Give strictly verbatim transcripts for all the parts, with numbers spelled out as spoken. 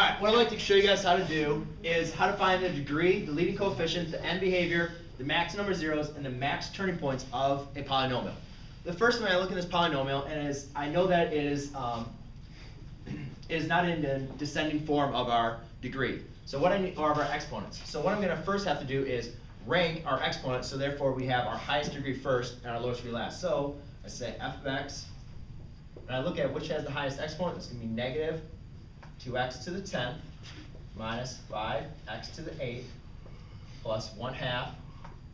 Alright, what I'd like to show you guys how to do is how to find the degree, the leading coefficient, the end behavior, the max number of zeros, and the max turning points of a polynomial. The first one, I look at this polynomial, and is, I know that it is, um, it is not in the descending form of our degree. So what I need are our exponents. So what I'm going to first have to do is rank our exponents, so therefore we have our highest degree first and our lowest degree last. So I say f of x, and I look at which has the highest exponent. It's going to be negative two x to the tenth minus five x to the eighth plus one half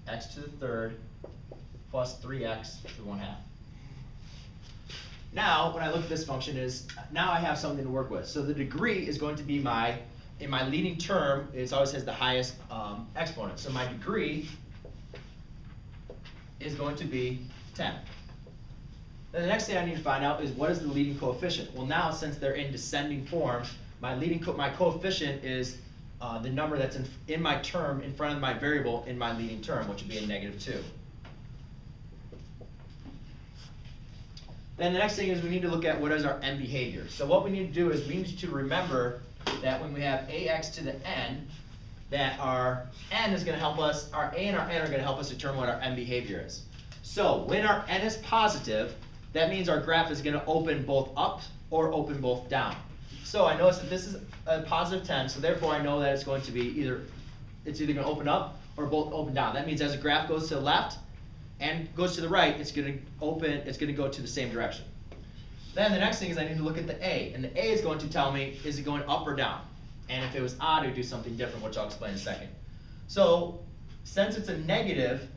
x to the third plus three x to the one half. Now, when I look at this function, is now I have something to work with. So the degree is going to be my, in my leading term, it always has the highest um, exponent. So my degree is going to be ten. Then the next thing I need to find out is what is the leading coefficient. Well, now since they're in descending form, my leading co my coefficient is uh, the number that's in, in my term in front of my variable in my leading term, which would be a negative two. Then the next thing is we need to look at what is our end behavior. So what we need to do is we need to remember that when we have ax to the n, that our n is going to help us, our a and our n are going to help us determine what our end behavior is. So when our n is positive, that means our graph is going to open both up or open both down. So I notice that this is a positive ten, so therefore I know that it's going to be either, it's either going to open up or both open down. That means as the graph goes to the left and goes to the right, it's going to open, it's going to go to the same direction. Then the next thing is I need to look at the a, and the a is going to tell me, is it going up or down? And if it was odd, it would do something different, which I'll explain in a second. So since it's a negative,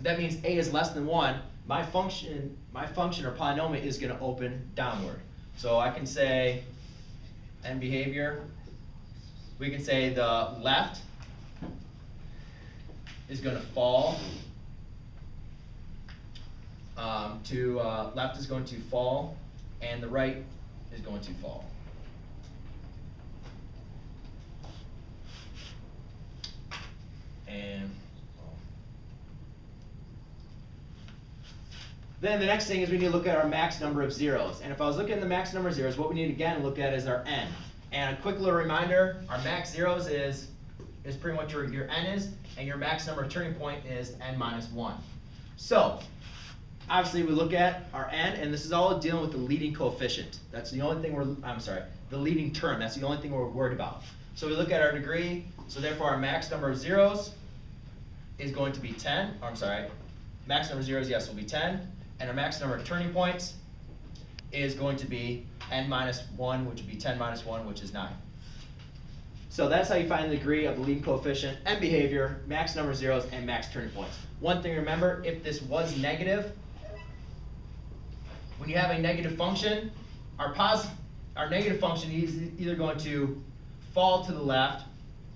that means a is less than one, my function, my function or polynomial is going to open downward. So I can say end behavior, we can say the left is going to fall Um, to uh, left is going to fall, and the right is going to fall. And then the next thing is we need to look at our max number of zeros. And if I was looking at the max number of zeros, what we need again to look at is our n. And a quick little reminder: our max zeros is is pretty much your your n is, and your max number of turning point is n minus one. So obviously, we look at our n, and this is all dealing with the leading coefficient. That's the only thing we're, I'm sorry, the leading term. That's the only thing we're worried about. So we look at our degree, so therefore our max number of zeros is going to be ten. Or I'm sorry, max number of zeros, yes, will be ten. And our max number of turning points is going to be n minus one, which would be ten minus one, which is nine. So that's how you find the degree of the leading coefficient, end behavior, max number of zeros, and max turning points. One thing to remember, if this was negative, when you have a negative function, our, our negative function is either going to fall to the left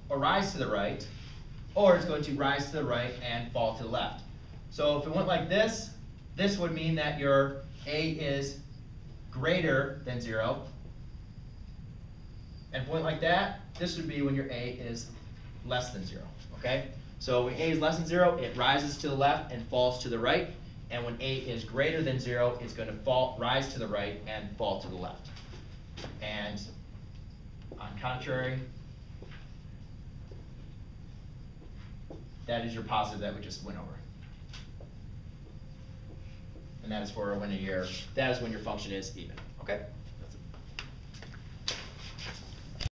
or rise to the right, or it's going to rise to the right and fall to the left. So if it went like this, this would mean that your a is greater than zero. And if it went like that, this would be when your a is less than zero. Okay? So when a is less than zero, it rises to the left and falls to the right. And when a is greater than zero, it's going to fall, rise to the right and fall to the left. And on contrary, that is your positive that we just went over. And that is for when your, that is when your function is even. Okay?